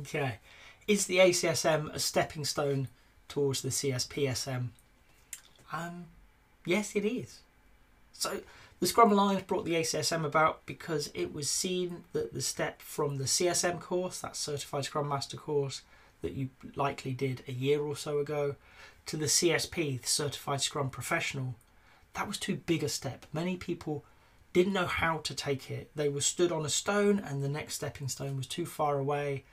Okay, is the ACSM a stepping stone towards the CSPSM? Yes, it is. So the Scrum Alliance brought the ACSM about because it was seen that the step from the CSM course, that Certified Scrum Master course that you likely did a year or so ago, to the CSP, the Certified Scrum Professional, that was too big a step. Many people didn't know how to take it. They were stood on a stone and the next stepping stone was too far away.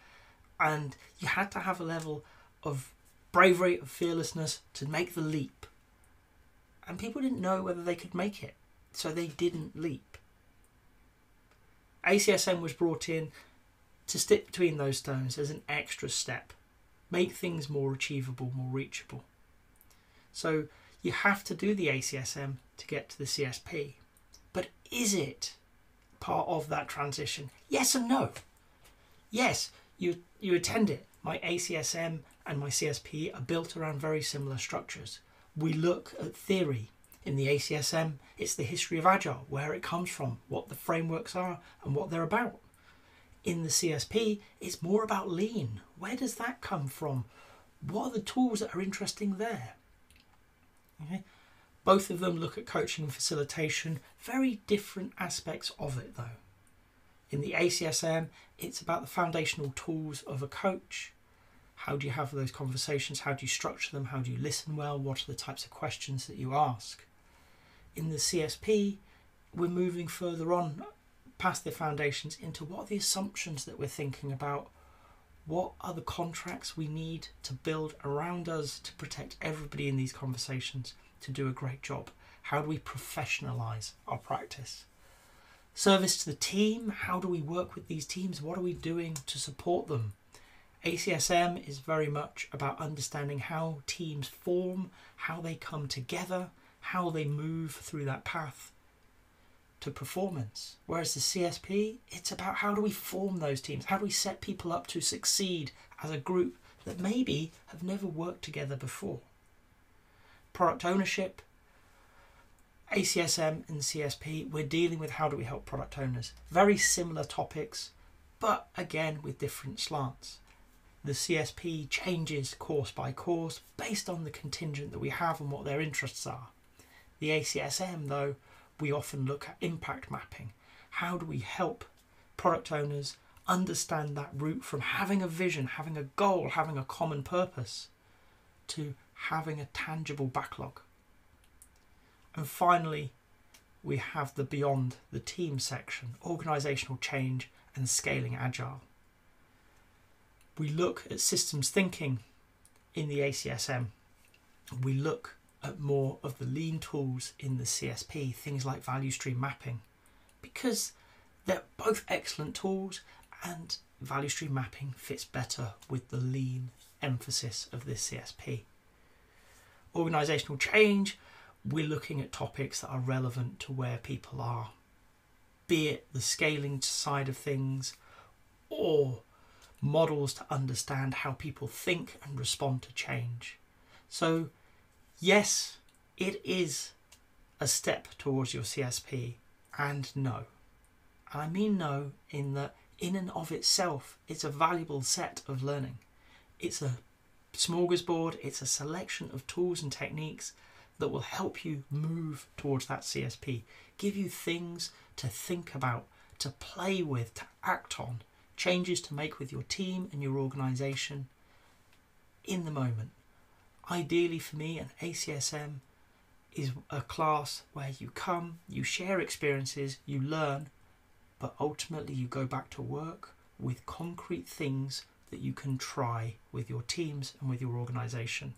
And you had to have a level of bravery and fearlessness to make the leap. And people didn't know whether they could make it, so they didn't leap. ACSM was brought in to stick between those stones as an extra step, make things more achievable, more reachable. So you have to do the ACSM to get to the CSP. But is it part of that transition? Yes and no. Yes, you attend it. My ACSM and my CSP are built around very similar structures. We look at theory. In the ACSM, it's the history of Agile, where it comes from, what the frameworks are and what they're about. In the CSP, it's more about Lean. Where does that come from? What are the tools that are interesting there? Okay. Both of them look at coaching and facilitation, very different aspects of it though. In the ACSM, it's about the foundational tools of a coach. How do you have those conversations? How do you structure them? How do you listen well? What are the types of questions that you ask? In the CSP, we're moving further on past the foundations into what are the assumptions that we're thinking about? What are the contracts we need to build around us to protect everybody in these conversations to do a great job? How do we professionalize our practice? Service to the team, how do we work with these teams? What are we doing to support them? ACSM is very much about understanding how teams form, how they come together, how they move through that path to performance. Whereas the CSP, it's about how do we form those teams? How do we set people up to succeed as a group that maybe have never worked together before? Product ownership, ACSM and CSP, we're dealing with how do we help product owners. Very similar topics, but again with different slants. The CSP changes course by course based on the contingent that we have and what their interests are. The ACSM, though, we often look at impact mapping. How do we help product owners understand that route from having a vision, having a goal, having a common purpose, to having a tangible backlog? And finally, we have the beyond the team section, organisational change and scaling agile. We look at systems thinking in the ACSM. We look at more of the Lean tools in the CSP, things like value stream mapping, because they're both excellent tools and value stream mapping fits better with the Lean emphasis of this CSP. Organisational change, we're looking at topics that are relevant to where people are, be it the scaling side of things or models to understand how people think and respond to change. So yes, it is a step towards your CSP, and no. I mean no in that in and of itself it's a valuable set of learning. It's a smorgasbord, it's a selection of tools and techniques that will help you move towards that CSP, give you things to think about, to play with, to act on, changes to make with your team and your organisation in the moment. Ideally for me, an ACSM is a class where you come, you share experiences, you learn, but ultimately you go back to work with concrete things that you can try with your teams and with your organisation.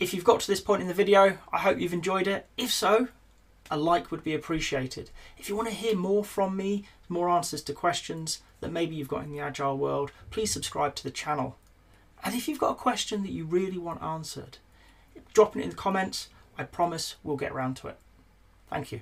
If you've got to this point in the video, I hope you've enjoyed it. If so, a like would be appreciated. If you want to hear more from me, more answers to questions that maybe you've got in the Agile world, please subscribe to the channel. And if you've got a question that you really want answered, drop it in the comments. I promise we'll get around to it. Thank you.